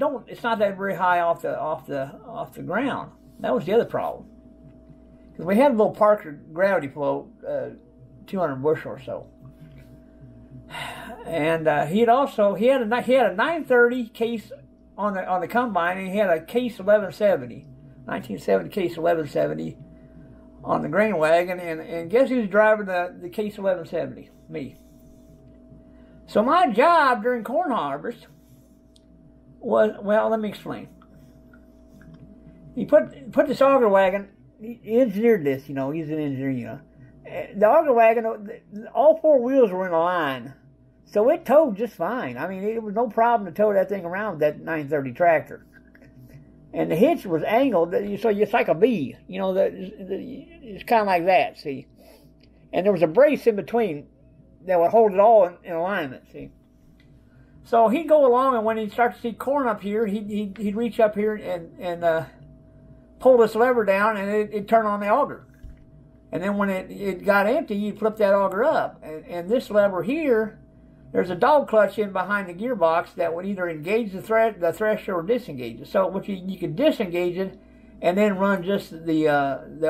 don't, it's not that very high off the ground. That was the other problem. Because we had a little Parker gravity flow, 200 bushel or so. And he had a 930 Case on the combine, and he had a Case 1170, 1970 Case 1170 on the grain wagon, and guess who's driving the Case 1170? Me. So my job during corn harvest was, well, let me explain. He put this auger wagon, he engineered this, you know, he's an engineer, you know. The auger wagon, all four wheels were in a line, so it towed just fine. I mean, it was no problem to tow that thing around with that 930 tractor. And the hitch was angled, so it's like a V, you know, it's kind of like that, see. And there was a brace in between that would hold it all in alignment, see. So he'd go along, and when he'd start to see corn up here, he'd reach up here and pull this lever down, and it'd turn on the auger. And then when it got empty, you'd flip that auger up. And this lever here, there's a dog clutch in behind the gearbox that would either engage the thresher or disengage it. So which you could disengage it and then run just the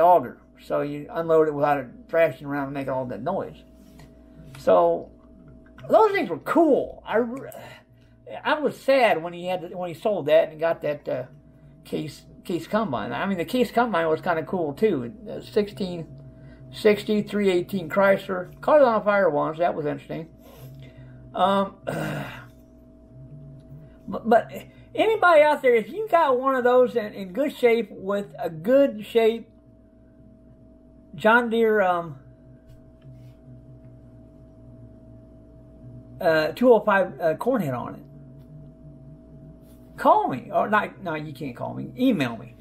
auger. So you unload it without it thrashing around and making all that noise. So those things were cool. I was sad when he sold that and got that Case combine. I mean, the Case combine was kind of cool too. 1660 318 Chrysler, caught it on fire once. That was interesting. But anybody out there, if you got one of those in good shape with a good shape John Deere 205 corn head on it, call me. Or not, no, you can't call me. Email me.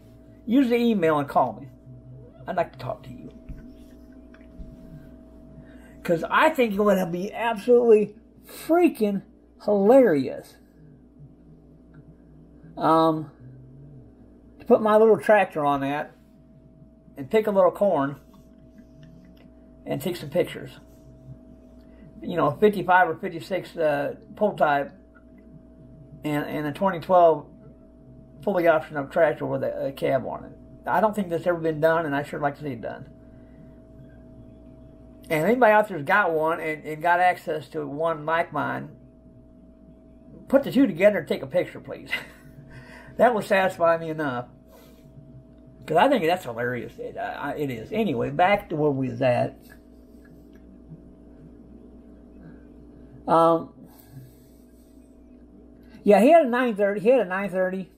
Use the email and call me. I'd like to talk to you, because I think it would be absolutely freaking hilarious to put my little tractor on that and pick a little corn and take some pictures. You know, 55 or 56 pull type and a 2012 fully optioned up tractor with a cab on it. I don't think that's ever been done, and I sure like to see it done. And anybody out there's got one and got access to one like mine, put the two together and take a picture, please. That will satisfy me enough, because I think that's hilarious. It is. Anyway, back to where we was at. Yeah, he had a 930. He had a 930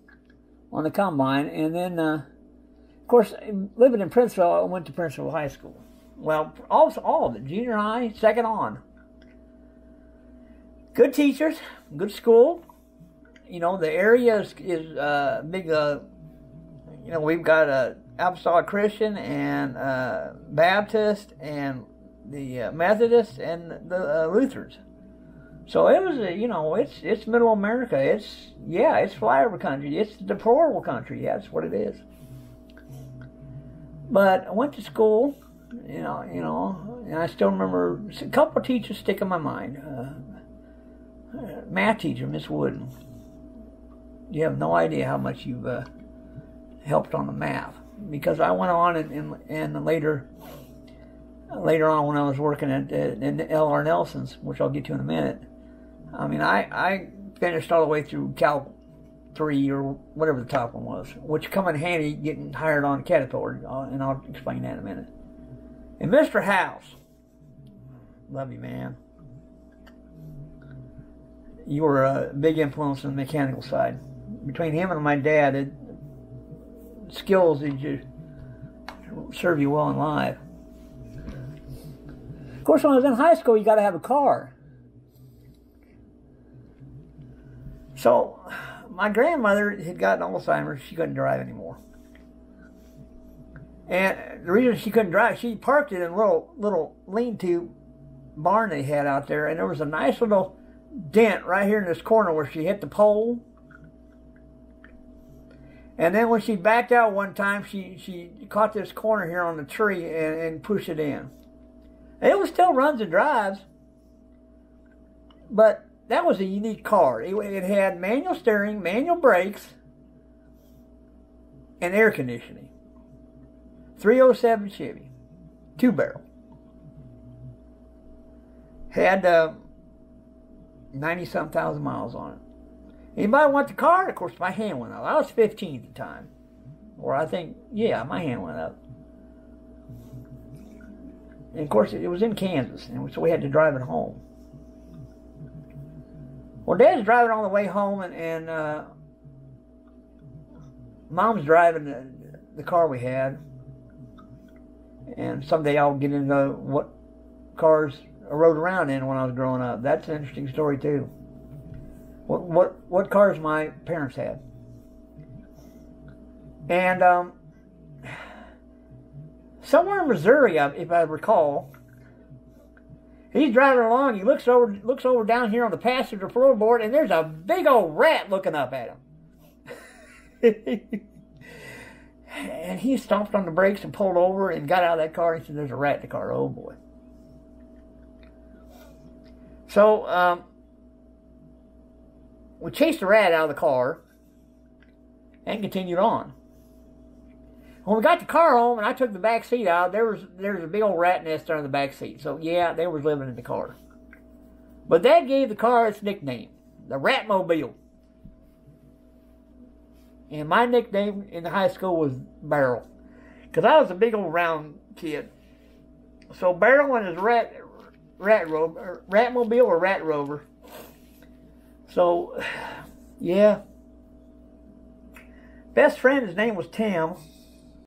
on the combine, and then, of course, living in Princeville, I went to Princeville High School. Well, all of it, junior high, second on. Good teachers, good school. You know, the area is big. You know, we've got Apostolic Christian and Baptist and the Methodists and the Lutherans. So it was, you know, it's middle America. It's flyover country. It's deplorable country. Yeah, that's what it is. But I went to school. You know, and I still remember a couple of teachers stick in my mind. Math teacher, Miss Wooden. You have no idea how much you've helped on the math, because I went on and later on when I was working at L.R. Nelson's, which I'll get to in a minute. I mean, I finished all the way through Calc 3 or whatever the top one was, which come in handy getting hired on Caterpillar, and I'll explain that in a minute. And Mr. House, love you, man. You were a big influence on the mechanical side. Between him and my dad, skills that just serve you well in life. Of course, when I was in high school, you got to have a car. So my grandmother had gotten Alzheimer's. She couldn't drive anymore. And the reason she couldn't drive, she parked it in a little lean-to barn they had out there, and there was a nice little dent right here in this corner where she hit the pole. And then when she backed out one time, she caught this corner here on the tree and pushed it in. And it was still runs and drives, but That was a unique car. It had manual steering, manual brakes, and air conditioning. 307 Chevy, 2-barrel. Had 90-some thousand miles on it. Anybody want the car? Of course, my hand went up. I was 15 at the time. Or I think, yeah, my hand went up. And of course, it was in Kansas, and so we had to drive it home. Well, Dad's driving on the way home, and Mom's driving the car we had. And someday I'll get into what cars I rode around in when I was growing up. That's an interesting story, too. What cars my parents had. And somewhere in Missouri, if I recall, he's driving along. He looks over down here on the passenger floorboard, and there's a big old rat looking up at him. And he stomped on the brakes and pulled over and got out of that car. He said, "There's a rat in the car. Oh boy." So we chased the rat out of the car and continued on. When we got the car home and I took the back seat out, there was a big old rat nest under the back seat. So yeah, they were living in the car. But that gave the car its nickname, the Ratmobile. And my nickname in the high school was Barrel, because I was a big old round kid. So Barrel and his Ratmobile or Rat Rover. So yeah. Best friend, his name was Tim.